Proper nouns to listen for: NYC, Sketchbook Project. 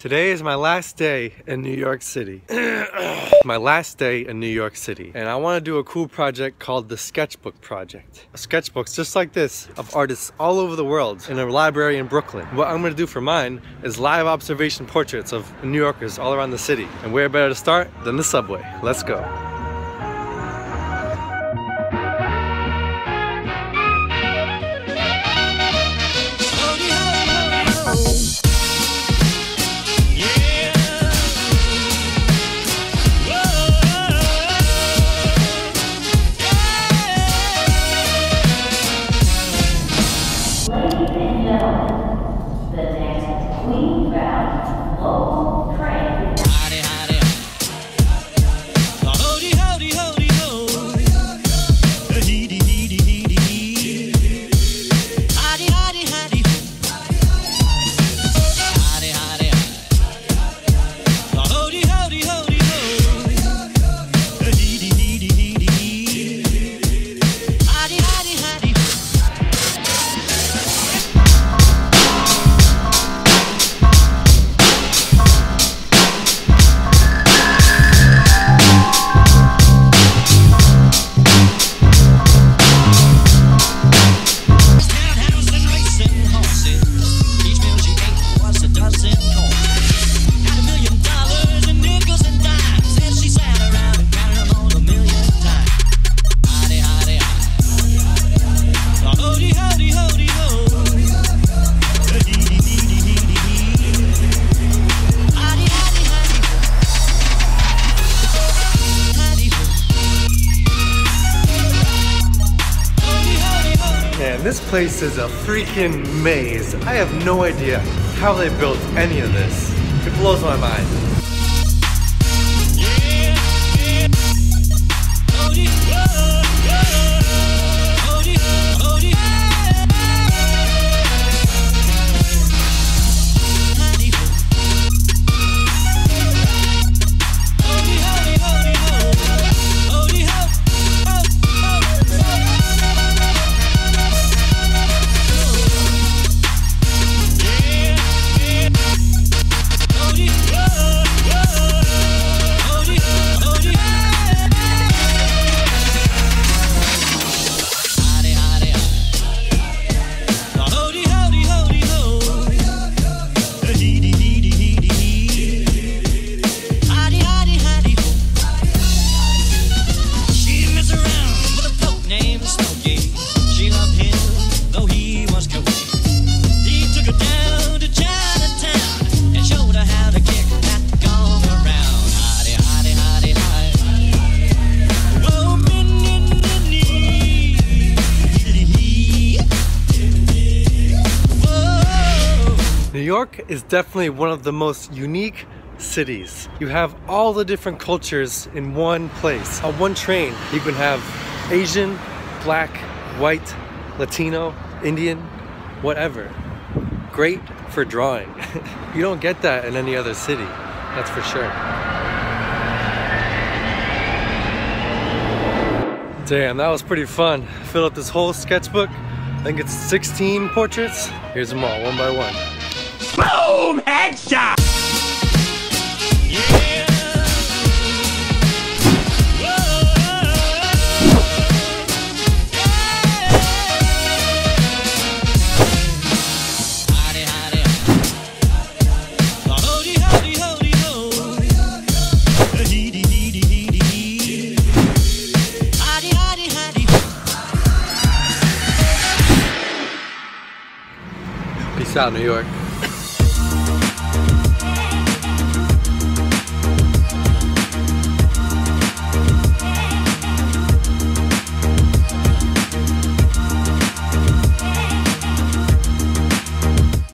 Today is my last day in New York City. My last day in New York City. And I want to do a cool project called the Sketchbook Project. Sketchbooks just like this of artists all over the world in a library in Brooklyn. What I'm going to do for mine is live observation portraits of New Yorkers all around the city. And where better to start than the subway? Let's go. This place is a freaking maze. I have no idea how they built any of this. It blows my mind. New York is definitely one of the most unique cities. You have all the different cultures in one place. On one train, you can have Asian, black, white, Latino, Indian, whatever. Great for drawing. You don't get that in any other city, that's for sure. Damn, that was pretty fun. I filled up this whole sketchbook. I think it's 16 portraits. Here's them all, one by one. Boom! Headshot! Peace out, New York.